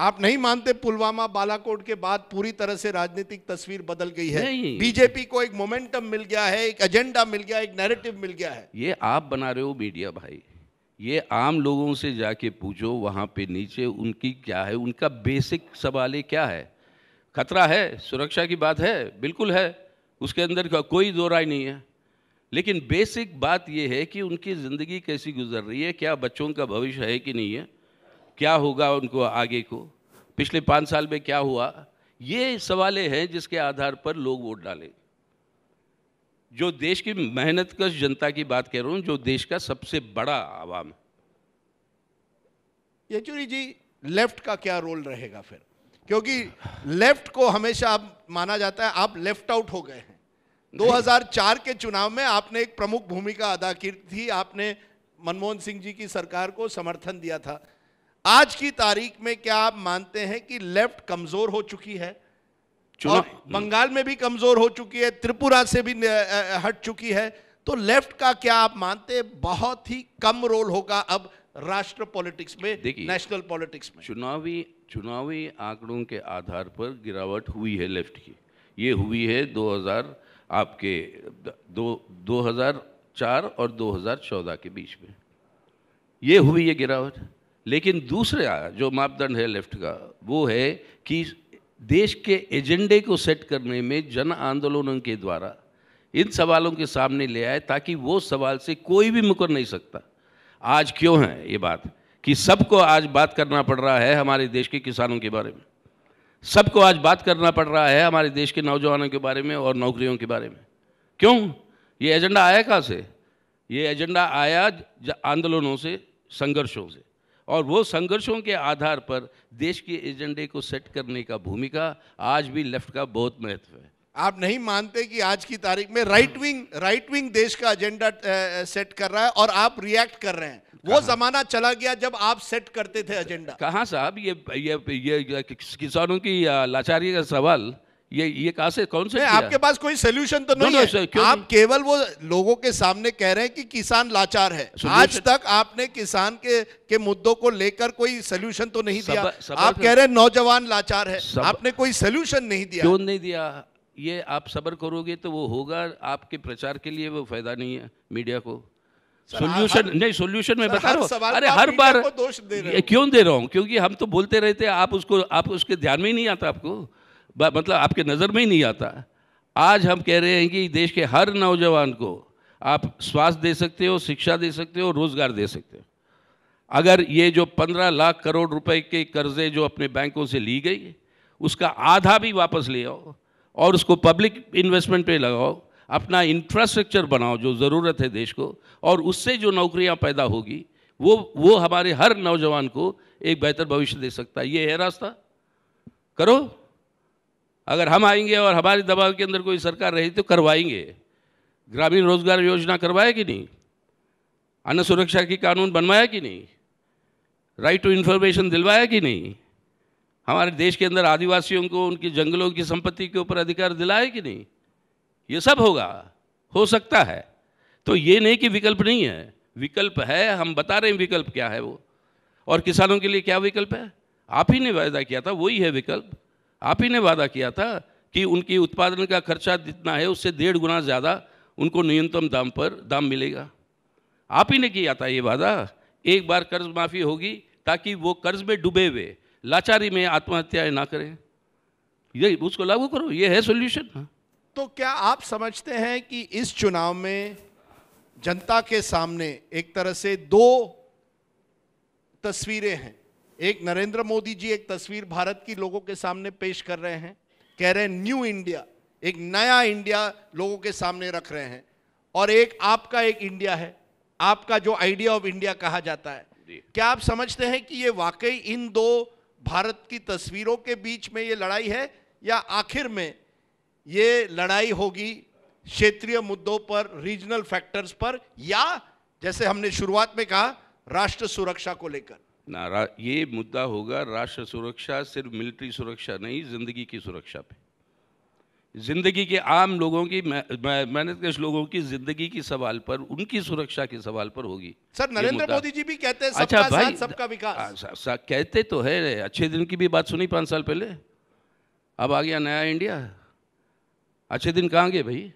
आप नहीं मानते पुलवामा बालाकोट के बाद पूरी तरह से राजनीतिक तस्वीर बदल गई है? बीजेपी को एक मोमेंटम मिल गया है, एक एजेंडा मिल गया, एक नैरेटिव मिल गया है। ये आप बना रहे हो मीडिया भाई, ये आम लोगों से जाके पूछो वहाँ पे नीचे उनकी क्या है, उनका बेसिक सवाल क्या है। खतरा है, सुरक्षा की बात है, बिल्कुल है, उसके अंदर कोई दो राय नहीं है, लेकिन बेसिक बात ये है कि उनकी ज़िंदगी कैसी गुजर रही है, क्या बच्चों का भविष्य है कि नहीं है, क्या होगा उनको आगे को, पिछले पाँच साल में क्या हुआ। ये सवाले हैं जिसके आधार पर लोग वोट डालें। जो देश की मेहनतकश जनता की बात कह रहा हूँ, जो देश का सबसे बड़ा आवाम। येचुरी जी, लेफ्ट का क्या रोल रहेगा फिर? क्योंकि लेफ्ट को हमेशा आप माना जाता है, आप लेफ्ट आउट हो गए हैं। दो हज़ार चार के चुनाव में आपने एक प्रमुख भूमिका अदा की थी, आपने मनमोहन सिंह जी की सरकार को समर्थन दिया था। आज की तारीख में क्या आप मानते हैं कि लेफ्ट कमजोर हो चुकी है, और बंगाल में भी कमजोर हो चुकी है, त्रिपुरा से भी हट चुकी है, तो लेफ्ट का क्या आप मानते हैं बहुत ही कम रोल होगा अब राष्ट्र पॉलिटिक्स में, नेशनल पॉलिटिक्स में? चुनावी चुनावी आंकड़ों के आधार पर गिरावट हुई है लेफ्ट की। ये हुई है दो हज़ार आपके दो दो हजार चार और दो हजार चौदह के बीच में ये हुई है गिरावट। लेकिन दूसरा जो मापदंड है लेफ्ट का वो है कि देश के एजेंडे को सेट करने में जन आंदोलनों के द्वारा इन सवालों के सामने ले आए, ताकि वो सवाल से कोई भी मुकर नहीं सकता। आज क्यों है ये बात कि सबको आज बात करना पड़ रहा है हमारे देश के किसानों के बारे में, सबको आज बात करना पड़ रहा है हमारे देश के नौजवानों के बारे में और नौकरियों के बारे में? क्यों? ये एजेंडा आया कहाँ से? ये एजेंडा आया आंदोलनों से, संघर्षों से, और वो संघर्षों के आधार पर देश के एजेंडे को सेट करने का भूमिका आज भी लेफ्ट का बहुत महत्व है। आप नहीं मानते कि आज की तारीख में राइट विंग राइट विंग देश का एजेंडा सेट कर रहा है और आप रिएक्ट कर रहे हैं? वो जमाना चला गया जब आप सेट करते थे एजेंडा। कहाँ साहब, ये ये ये किसानों की लाचारी का सवाल, ये ये कहाँ से, कौन से? आपके पास कोई सोल्यूशन तो नहीं है। आप केवल वो लोगों के सामने कह रहे हैं कि किसान लाचार है। आज तक आपने किसान के के मुद्दों को लेकर कोई सोल्यूशन तो नहीं दिया। आप कह रहे हैं नौजवान लाचार है, आपने कोई सोल्यूशन नहीं दिया। क्यों नहीं दिया? ये आप सब्र करोगे तो वो होगा, आपके प्रचार के लिए वो फायदा नहीं है मीडिया को। सोल्यूशन नहीं, सोल्यूशन में बता रहा हूँ। अरे हर बार दोष दे रहे क्यों दे रहा हूँ? क्योंकि हम तो बोलते रहते, आप उसको आप उसके ध्यान में ही नहीं आता, आपको मतलब आपके नज़र में ही नहीं आता। आज हम कह रहे हैं कि देश के हर नौजवान को आप स्वास्थ्य दे सकते हो, शिक्षा दे सकते हो, रोज़गार दे सकते हो। अगर ये जो पंद्रह लाख करोड़ रुपए के कर्जे जो अपने बैंकों से ली गई, उसका आधा भी वापस ले आओ और उसको पब्लिक इन्वेस्टमेंट पे लगाओ, अपना इंफ्रास्ट्रक्चर बनाओ जो ज़रूरत है देश को, और उससे जो नौकरियाँ पैदा होगी वो वो हमारे हर नौजवान को एक बेहतर भविष्य दे सकता है। ये है रास्ता, करो। अगर हम आएंगे और हमारे दबाव के अंदर कोई सरकार रही तो करवाएंगे। ग्रामीण रोजगार योजना करवाया कि नहीं? अन्न सुरक्षा की कानून बनवाया कि नहीं? राइट टू इन्फॉर्मेशन दिलवाया कि नहीं? हमारे देश के अंदर आदिवासियों को उनके जंगलों की संपत्ति के ऊपर अधिकार दिलाया कि नहीं? ये सब होगा, हो सकता है। तो ये नहीं कि विकल्प नहीं है, विकल्प है। हम बता रहे हैं विकल्प क्या है वो, और किसानों के लिए क्या विकल्प है। आप ही ने वायदा किया था, वही है विकल्प। आप ही ने वादा किया था कि उनकी उत्पादन का खर्चा जितना है उससे डेढ़ गुना ज़्यादा उनको न्यूनतम दाम पर दाम मिलेगा। आप ही ने किया था ये वादा। एक बार कर्ज माफ़ी होगी ताकि वो कर्ज में डूबे हुए, लाचारी में आत्महत्याएं ना करें। ये उसको लागू करो, ये है सॉल्यूशन। तो क्या आप समझते हैं कि इस चुनाव में जनता के सामने एक तरह से दो तस्वीरें हैं? एक नरेंद्र मोदी जी एक तस्वीर भारत की लोगों के सामने पेश कर रहे हैं, कह रहे हैं न्यू इंडिया, एक नया इंडिया लोगों के सामने रख रहे हैं, और एक आपका एक इंडिया है, आपका जो आइडिया ऑफ इंडिया कहा जाता है। क्या आप समझते हैं कि ये वाकई इन दो भारत की तस्वीरों के बीच में ये लड़ाई है, या आखिर में ये लड़ाई होगी क्षेत्रीय मुद्दों पर, रीजनल फैक्टर्स पर, या जैसे हमने शुरुआत में कहा राष्ट्र सुरक्षा को लेकर? ना, ये मुद्दा होगा राष्ट्र सुरक्षा, सिर्फ मिलिट्री सुरक्षा नहीं, जिंदगी की सुरक्षा पे, जिंदगी के आम लोगों की, मेहनतकश लोगों की जिंदगी की सवाल पर, उनकी सुरक्षा के सवाल पर होगी। सर नरेंद्र मोदी जी भी कहते हैं सबका साथ सबका विकास, कहते तो है, अच्छे दिन की भी बात सुनी पाँच साल पहले, अब आ गया नया इंडिया, अच्छे दिन कहाँ गए भाई?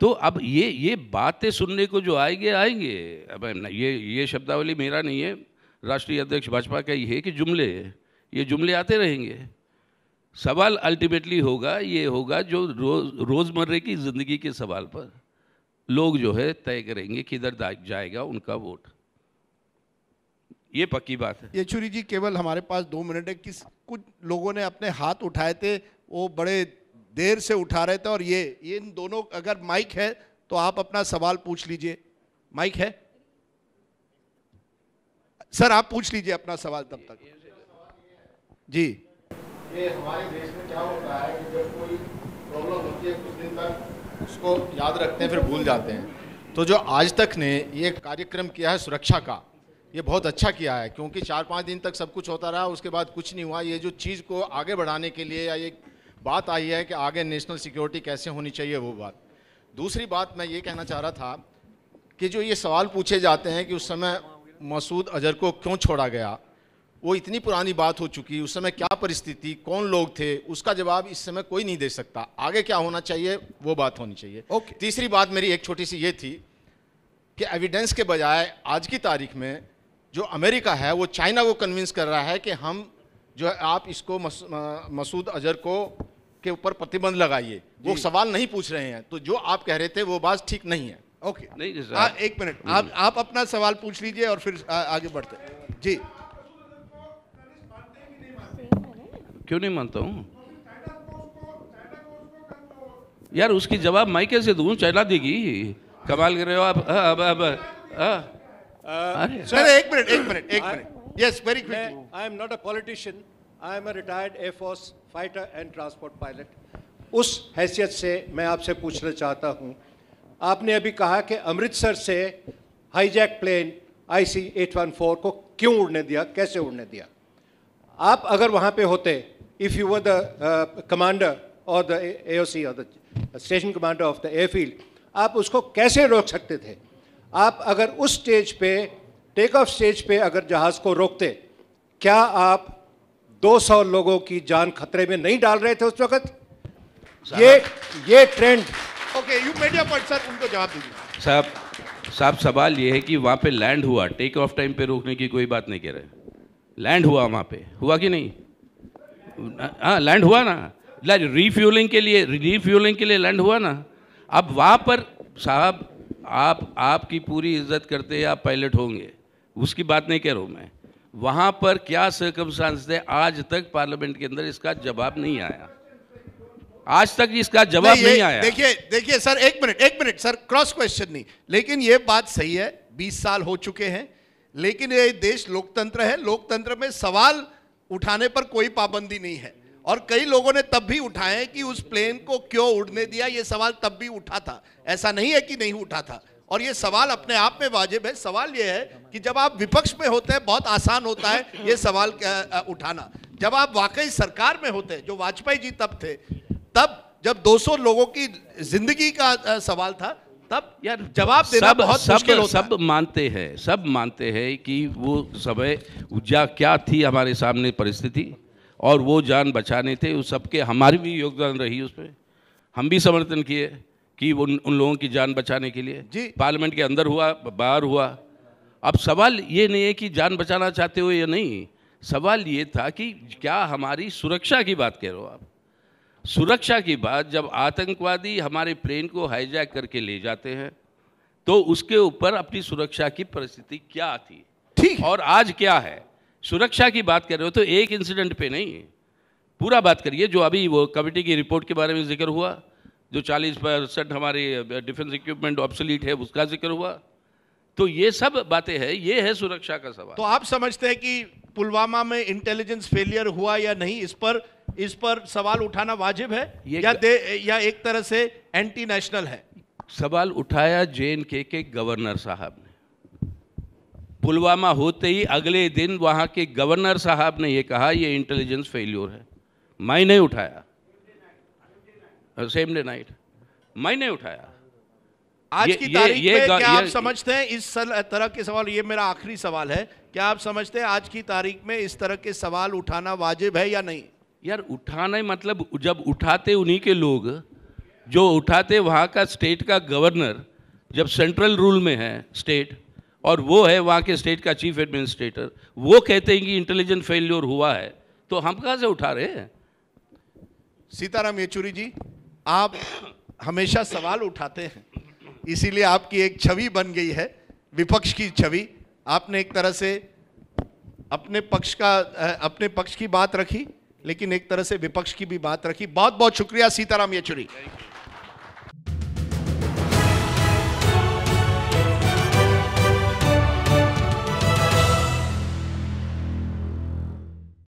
तो अब ये ये बातें सुनने को जो आएंगे आएंगे, अब ये ये शब्दावली मेरा नहीं है, राष्ट्रीय अध्यक्ष भाजपा का ही है कि जुमले, ये जुमले आते रहेंगे। सवाल अल्टीमेटली होगा, ये होगा जो रोज रोज़मर्रे की ज़िंदगी के सवाल पर लोग जो है तय करेंगे किधर जाएगा उनका वोट, ये पक्की बात है। येचुरी जी, केवल हमारे पास दो मिनट है, किस कुछ लोगों ने अपने हाथ उठाए थे, वो बड़े देर से उठा रहे थे, और ये इन दोनों, अगर माइक है तो आप अपना सवाल पूछ लीजिए। माइक है सर, आप पूछ लीजिए अपना सवाल तब तक। जी, ये हमारे देश में क्या होता है कि जब कोई प्रॉब्लम होती है कुछ दिन तक उसको याद रखते हैं फिर भूल जाते हैं, तो जो आज तक ने ये कार्यक्रम किया है सुरक्षा का, ये बहुत अच्छा किया है, क्योंकि चार पाँच दिन तक सब कुछ होता रहा, उसके बाद कुछ नहीं हुआ। ये जो चीज़ को आगे बढ़ाने के लिए या ये बात आई है कि आगे नेशनल सिक्योरिटी कैसे होनी चाहिए, वो बात। दूसरी बात मैं ये कहना चाह रहा था कि जो ये सवाल पूछे जाते हैं कि उस समय मसूद अजहर को क्यों छोड़ा गया, वो इतनी पुरानी बात हो चुकी, उस समय क्या परिस्थिति, कौन लोग थे, उसका जवाब इस समय कोई नहीं दे सकता। आगे क्या होना चाहिए वो बात होनी चाहिए। okay. तीसरी बात मेरी एक छोटी सी ये थी कि एविडेंस के बजाय आज की तारीख में जो अमेरिका है वो चाइना को कन्विंस कर रहा है कि हम जो है आप इसको मस, मसूद अजहर को के ऊपर प्रतिबंध लगाइए, वो सवाल नहीं पूछ रहे हैं। तो जो आप कह रहे थे वो बात ठीक नहीं है। Okay okay. नहीं आ, एक मिनट आप आप अपना सवाल पूछ लीजिए और फिर आ, आगे बढ़ते हैं। जी, क्यों नहीं मानता हूँ यार, उसकी जवाब मैं कैसे दूँ? चाइना देगी? कमाल कर रहे हो आप। आ, आ, आ, आ, आ, सर एक मिनट एक मिनट एक minute yes very quickly. I am not a politician, I am a retired एयरफोर्स fighter and transport pilot. उस हैसियत से मैं आपसे पूछना चाहता हूँ, आपने अभी कहा कि अमृतसर से हाईजैक प्लेन आईसी आठ सौ चौदह को क्यों उड़ने दिया, कैसे उड़ने दिया? आप अगर वहाँ पे होते, if you were the commander और द एओसी और the station commander of the airfield, आप उसको कैसे रोक सकते थे? आप अगर उस स्टेज पे, टेक ऑफ स्टेज पे अगर जहाज़ को रोकते, क्या आप दो सौ लोगों की जान खतरे में नहीं डाल रहे थे उस वक़्त? ये ये trend. Okay, you made your point sir, उनको जवाब दीजिए। साहब साहब सवाल ये है कि वहाँ पे लैंड हुआ, टेक ऑफ टाइम पे रोकने की कोई बात नहीं कह रहे, लैंड हुआ वहाँ पे, हुआ कि नहीं? हाँ लैंड हुआ ना, रीफ्यूलिंग के लिए, रीफ्यूलिंग के लिए लैंड हुआ ना। अब वहाँ पर साहब आप आपकी पूरी इज्जत करते, आप पायलट होंगे, उसकी बात नहीं कह रहा हूँ मैं। वहाँ पर क्या सर्कमस्टांस थे, आज तक पार्लियामेंट के अंदर इसका जवाब नहीं आया, आज तक इसका जवाब नहीं, नहीं आया। देखिए देखिए सर एक मिनट एक मिनट सर, क्रॉस क्वेश्चन नहीं, लेकिन ये बात सही है, बीस साल हो चुके हैं, लेकिन ये देश लोकतंत्र है, लोकतंत्र में सवाल उठाने पर कोई पाबंदी नहीं है, और कई लोगों ने तब भी उठाए कि उस प्लेन को क्यों उड़ने दिया, ये सवाल तब भी उठा था, ऐसा नहीं है कि नहीं उठा था, और ये सवाल अपने आप में वाजिब है। सवाल ये है कि जब आप विपक्ष में होते हैं बहुत आसान होता है ये सवाल उठाना, जब आप वाकई सरकार में होते हैं, जो वाजपेयी जी तब थे, तब जब दो सौ लोगों की जिंदगी का सवाल था, तब यार जवाब देना सब, बहुत मुश्किल होता है। सब मानते हैं, सब मानते हैं कि वो समय जा क्या थी, हमारे सामने परिस्थिति, और वो जान बचाने थे, उस सबके हमारी भी योगदान रही उसमें, हम भी समर्थन किए कि उन उन लोगों की जान बचाने के लिए जी, पार्लियामेंट के अंदर हुआ, बाहर हुआ। अब सवाल ये नहीं है कि जान बचाना चाहते हो या नहीं, सवाल ये था कि क्या हमारी सुरक्षा की बात कह रहे हो आप? सुरक्षा की बात, जब आतंकवादी हमारे प्लेन को हाईजैक करके ले जाते हैं तो उसके ऊपर अपनी सुरक्षा की परिस्थिति क्या थी, ठीक, और आज क्या है? सुरक्षा की बात कर रहे हो तो एक इंसिडेंट पे नहीं, पूरा बात करिए। जो अभी वो कमेटी की रिपोर्ट के बारे में जिक्र हुआ, जो चालीस परसेंट हमारे डिफेंस इक्विपमेंट ऑब्सोलीट है, उसका जिक्र हुआ, तो ये सब बातें हैं, ये है सुरक्षा का सवाल। तो आप समझते हैं कि पुलवामा में इंटेलिजेंस फेलियर हुआ या नहीं, इस पर इस पर सवाल उठाना वाजिब है या दे, या एक तरह से एंटी नेशनल है? सवाल उठाया जे एन के के गवर्नर साहब ने। पुलवामा होते ही अगले दिन वहाँ के गवर्नर साहब ने ये कहा ये इंटेलिजेंस फेल्योर है। मैंने उठाया सेम डे नाइट, मैंने उठाया। आज ये, की तारीख में क्या ये, आप समझते हैं इस तरह के सवाल, ये मेरा आखिरी सवाल है, क्या आप समझते हैं आज की तारीख में इस तरह के सवाल उठाना वाजिब है या नहीं? यार उठाना मतलब जब उठाते उन्हीं के लोग जो उठाते, वहाँ का स्टेट का गवर्नर जब सेंट्रल रूल में है स्टेट, और वो है वहाँ के स्टेट का चीफ एडमिनिस्ट्रेटर, वो कहते हैं कि इंटेलिजेंस फेल्योर हुआ है, तो हम कहाँ से उठा रहे हैं? सीताराम येचुरी जी, आप हमेशा सवाल उठाते हैं, इसीलिए आपकी एक छवि बन गई है, विपक्ष की छवि। आपने एक तरह से अपने पक्ष का अपने पक्ष की बात रखी, लेकिन एक तरह से विपक्ष की भी बात रखी। बहुत बहुत शुक्रिया सीताराम येचुरी।